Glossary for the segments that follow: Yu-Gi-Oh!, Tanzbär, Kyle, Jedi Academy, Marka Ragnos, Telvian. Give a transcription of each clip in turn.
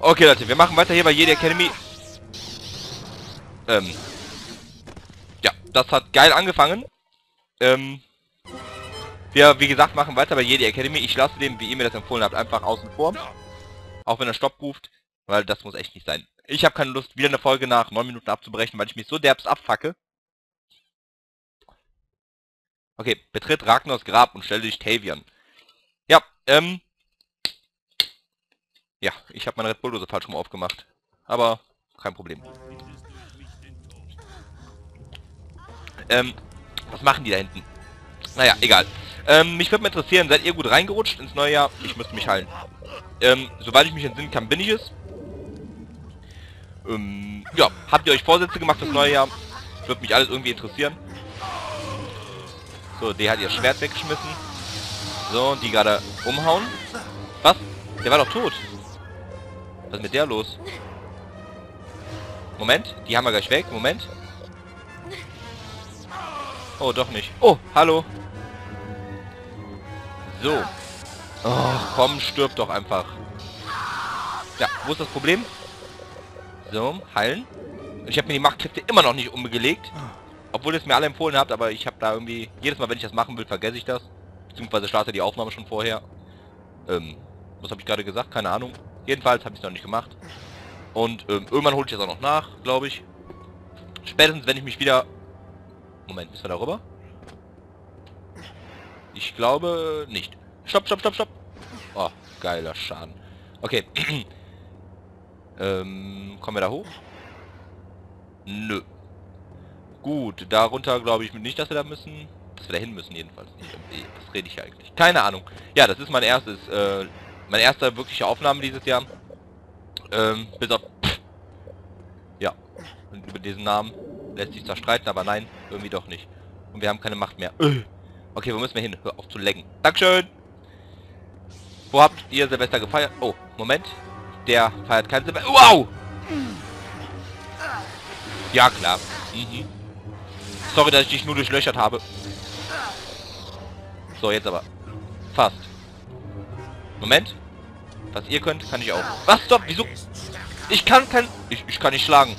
Okay, Leute, wir machen weiter hier bei Jedi Academy. Ja, das hat geil angefangen. Wir, wie gesagt, machen weiter bei Jedi Academy. Ich lasse den, wie ihr mir das empfohlen habt, einfach außen vor. Auch wenn er Stopp ruft, weil das muss echt nicht sein. Ich habe keine Lust, wieder eine Folge nach 9 Minuten abzubrechen, weil ich mich so derbst abfacke. Okay, betritt Ragnos Grab und stelle dich Telvian. Ja, ja, ich habe meine Red Bull-Dose falsch rum aufgemacht. Aber kein Problem. Was machen die da hinten? Naja, egal. Mich würde mal interessieren, seid ihr gut reingerutscht ins neue Jahr? Ich müsste mich heilen. Soweit ich mich entsinnen kann, bin ich es. Ja, habt ihr euch Vorsätze gemacht fürs neue Jahr? Würde mich alles irgendwie interessieren. So, der hat ihr Schwert weggeschmissen. So, und die gerade umhauen. Was? Der war doch tot. Was ist mit der los? Moment, die haben wir gleich weg. Moment. Oh, doch nicht. Oh, hallo. So. Oh, komm, stirb doch einfach. Ja, wo ist das Problem? So, heilen. Ich habe mir die Machtkräfte immer noch nicht umgelegt. Obwohl ihr es mir alle empfohlen habt, aber ich habe da irgendwie... Jedes Mal, wenn ich das machen will, vergesse ich das. Beziehungsweise starte die Aufnahme schon vorher. Was habe ich gerade gesagt? Keine Ahnung. Jedenfalls habe ich es noch nicht gemacht. Und irgendwann hole ich das auch noch nach, glaube ich. Spätestens, wenn ich mich wieder... Moment, müssen wir da rüber? Ich glaube nicht. Stopp, stopp, stopp, stopp. Oh, geiler Schaden. Okay. Kommen wir da hoch? Nö. Gut, darunter glaube ich nicht, dass wir da müssen. Dass wir da hin müssen jedenfalls nicht. Was rede ich hier eigentlich? Keine Ahnung. Ja, das ist mein erster wirkliche Aufnahme dieses Jahr. Bis auf... Ja. Und über diesen Namen lässt sich zwar streiten, aber nein, irgendwie doch nicht. Und wir haben keine Macht mehr. Okay, wo müssen wir hin? Hör auf zu lecken. Dankeschön! Wo habt ihr Silvester gefeiert? Oh, Moment. Der feiert kein Silvester. Wow! Ja, klar. Mhm. Sorry, dass ich dich nur durchlöchert habe. So, jetzt aber. Fast. Moment. Was ihr könnt, kann ich auch. Was? Stopp! Wieso? Ich kann kein... Ich kann nicht schlagen.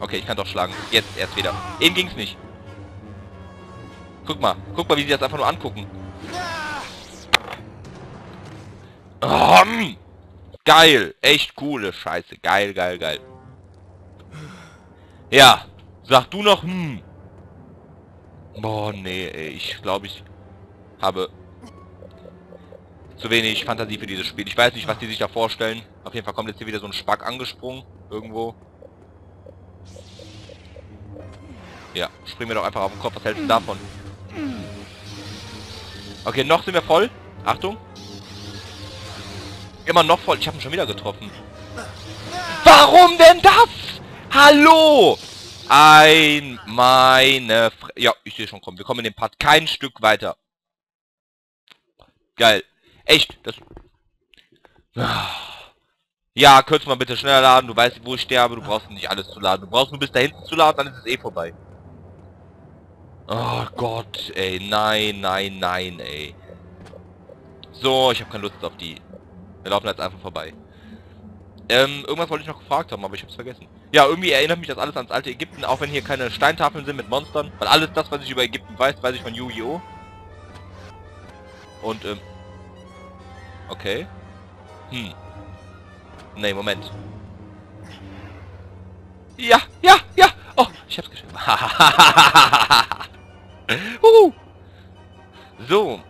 Okay, ich kann doch schlagen. Jetzt erst wieder. Eben ging's nicht. Guck mal, wie sie das einfach nur angucken. Geil. Echt coole Scheiße. Geil, geil, geil. Ja. Sag du noch, Boah, nee, ey, ich glaube, ich habe zu wenig Fantasie für dieses Spiel. Ich weiß nicht, was die sich da vorstellen. Auf jeden Fall kommt jetzt hier wieder so ein Spack angesprungen. Irgendwo. Ja, springen wir doch einfach auf den Kopf. Was hältst du davon? Okay, noch sind wir voll. Achtung. Immer noch voll. Ich habe ihn schon wieder getroffen. Warum denn das? Hallo! Meine Fre... Ja, ich sehe schon, komm, wir kommen in den Part kein Stück weiter. Geil. Echt, das... Ja, kürz mal bitte schneller laden, du weißt, wo ich sterbe, du brauchst nicht alles zu laden. Du brauchst nur bis da hinten zu laden, dann ist es eh vorbei. Oh Gott, ey, nein, nein, nein, ey. So, ich habe keine Lust auf die. Wir laufen jetzt einfach vorbei. Irgendwas wollte ich noch gefragt haben, aber ich hab's vergessen. Ja, irgendwie erinnert mich das alles ans alte Ägypten, auch wenn hier keine Steintafeln sind mit Monstern. Weil alles das, was ich über Ägypten weiß, weiß ich von Yu-Gi-Oh! Und, okay. Nee, Moment. Ja, ja, ja! Oh, ich hab's geschafft. So.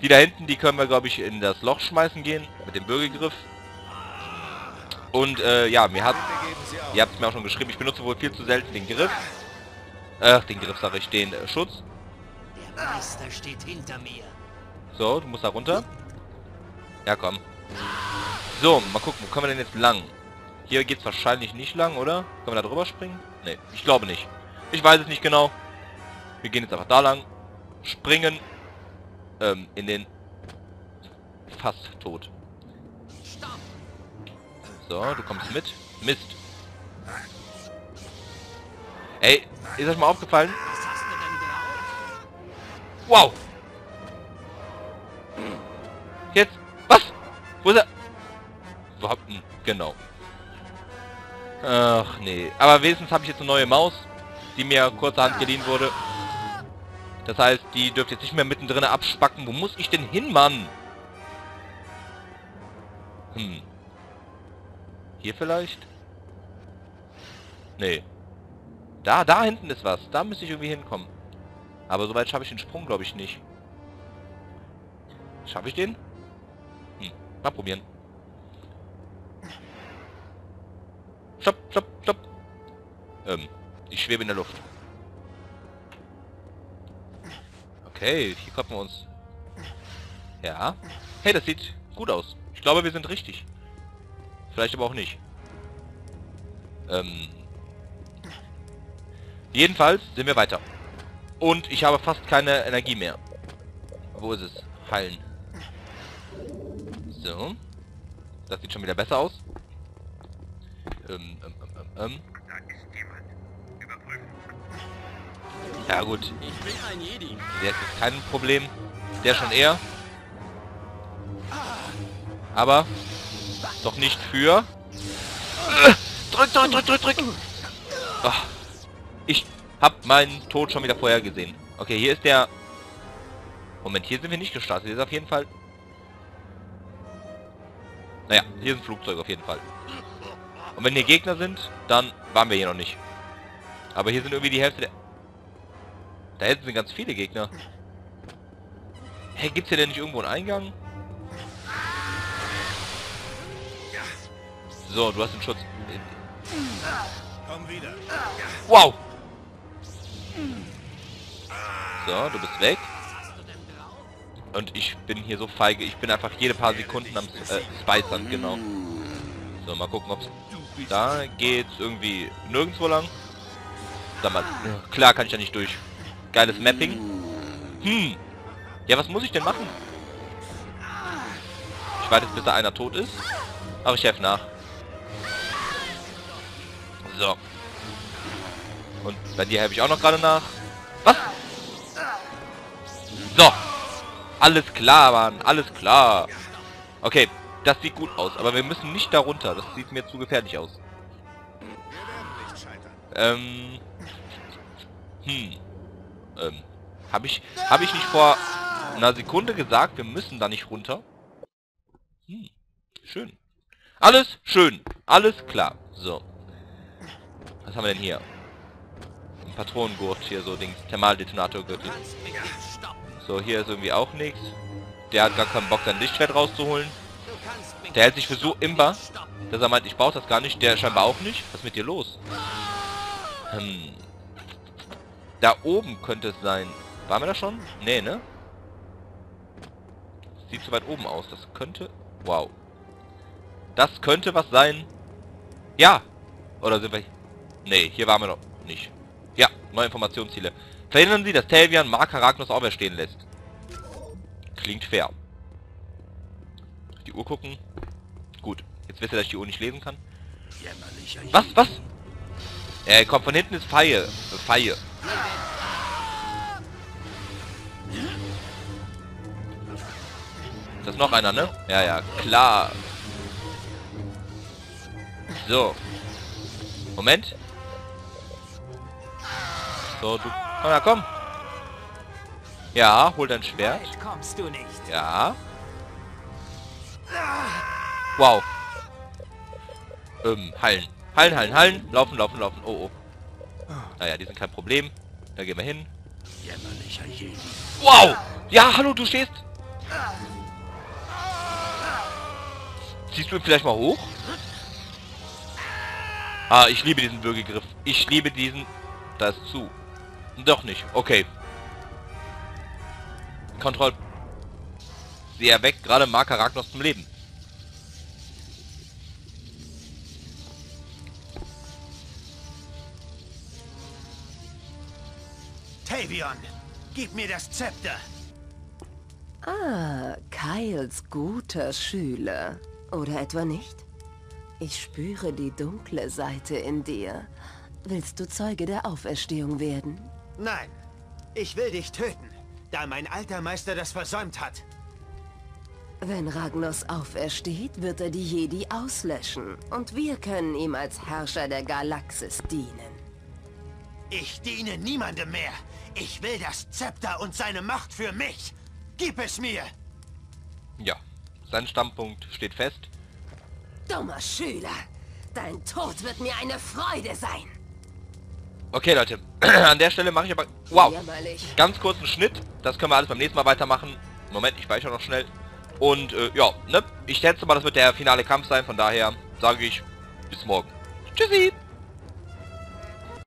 Die da hinten, die können wir, glaube ich, in das Loch schmeißen gehen. Mit dem Bürgergriff. Und, ja, ihr habt es mir auch schon geschrieben, ich benutze wohl viel zu selten den Griff. Den Griff, sage ich, den Schutz. Der Meister steht hinter mir. So, du musst da runter. Ja, komm. So, mal gucken, wo können wir denn jetzt lang? Hier geht's wahrscheinlich nicht lang, oder? Können wir da drüber springen? Nee, ich glaube nicht. Ich weiß es nicht genau. Wir gehen jetzt einfach da lang. Springen. In den... Fast tot. So, du kommst mit. Mist. Ey, ist euch mal aufgefallen? Wow! Jetzt! Was? Wo ist er? Genau. Ach nee. Aber wenigstens habe ich jetzt eine neue Maus, die mir kurzerhand geliehen wurde. Das heißt, die dürfte jetzt nicht mehr mittendrin abspacken. Wo muss ich denn hin, Mann? Hm. Hier vielleicht? Nee. Da hinten ist was. Da müsste ich irgendwie hinkommen. Aber soweit schaffe ich den Sprung, glaube ich, nicht. Schaffe ich den? Hm. Mal probieren. Stopp, stopp, stopp. Ich schwebe in der Luft. Okay, hier kloppen wir uns. Ja. Hey, das sieht gut aus. Ich glaube, wir sind richtig. Vielleicht aber auch nicht. Jedenfalls sind wir weiter. Und ich habe fast keine Energie mehr. Wo ist es? Heilen. So. Das sieht schon wieder besser aus. Da ist jemand. Überprüfen. Ja gut. Ich bin ein Jedi. Der ist kein Problem. Der schon eher. Aber doch nicht für. Drück, drück, drück, drück, drück. Oh. Ich hab meinen Tod schon wieder vorher gesehen. Okay, hier ist der... Moment, hier sind wir nicht gestartet. Hier ist auf jeden Fall... Naja, hier sind Flugzeuge auf jeden Fall. Und wenn hier Gegner sind, dann waren wir hier noch nicht. Aber hier sind irgendwie die Hälfte der... Da hinten sind ganz viele Gegner. Hey, gibt's hier denn nicht irgendwo einen Eingang? So, du hast den Schutz. Komm wieder. Wow! So, du bist weg. Und ich bin hier so feige. Ich bin einfach jede paar Sekunden am Spicern, genau. So, mal gucken, ob's... Da geht's irgendwie nirgendwo lang. Sag mal, klar kann ich da nicht durch. Geiles Mapping. Hm. Ja, was muss ich denn machen? Ich warte jetzt, bis da einer tot ist. Aber ich helfe nach. So. Und bei dir helfe ich auch noch gerade nach. Was? So. Alles klar, Mann. Alles klar. Okay. Das sieht gut aus. Aber wir müssen nicht darunter. Das sieht mir zu gefährlich aus. Hab ich nicht vor einer Sekunde gesagt, wir müssen da nicht runter? Hm. Schön. Alles schön. Alles klar. So. Was haben wir denn hier? Ein Patronengurt hier, so Dings. Thermaldetonatorgürtel. So, hier ist irgendwie auch nichts. Der hat gar keinen Bock, sein Lichtschwert rauszuholen. Der hält sich für so imbar, dass er meint, ich brauche das gar nicht. Der scheinbar auch nicht. Was ist mit dir los? Hm. Da oben könnte es sein. Waren wir da schon? Nee, ne? Sieht so weit oben aus. Das könnte... Wow. Das könnte was sein. Ja! Oder sind wir... Nee, hier waren wir noch nicht. Ja, neue Informationsziele. Verhindern Sie, dass Telvian Marka Ragnos auferstehen lässt. Klingt fair. Die Uhr gucken. Gut, jetzt wisst ihr, dass ich die Uhr nicht lesen kann. Was? Komm, von hinten ist Feier. Das ist noch einer, ne? Ja, klar. So. Moment. So, du... Komm, ja, komm. Ja, hol dein Schwert. Ja. Wow. Heilen. Heilen. Laufen. Oh. Naja, die sind kein Problem. Da gehen wir hin. Wow. Ja, hallo, du stehst. Ziehst du ihn vielleicht mal hoch? Ah, ich liebe diesen Würgegriff. Ich liebe diesen... Das zu. Doch nicht. Okay. Kontroll. Sie erweckt gerade Marka Ragnos zum Leben. Telvian, gib mir das Zepter. Ah, Kyles guter Schüler. Oder etwa nicht? Ich spüre die dunkle Seite in dir. Willst du Zeuge der Auferstehung werden? Nein, ich will dich töten, da mein alter Meister das versäumt hat. Wenn Ragnos aufersteht, wird er die Jedi auslöschen. Und wir können ihm als Herrscher der Galaxis dienen. Ich diene niemandem mehr. Ich will das Zepter und seine Macht für mich. Gib es mir! Ja, sein Standpunkt steht fest. Dummer Schüler! Dein Tod wird mir eine Freude sein! Okay, Leute. An der Stelle mache ich aber... Wow! Ganz kurzen Schnitt. Das können wir alles beim nächsten Mal weitermachen. Moment, ich speichere noch schnell. Und, ja, ne? Ich schätze mal, das wird der finale Kampf sein. Von daher sage ich, bis morgen. Tschüssi!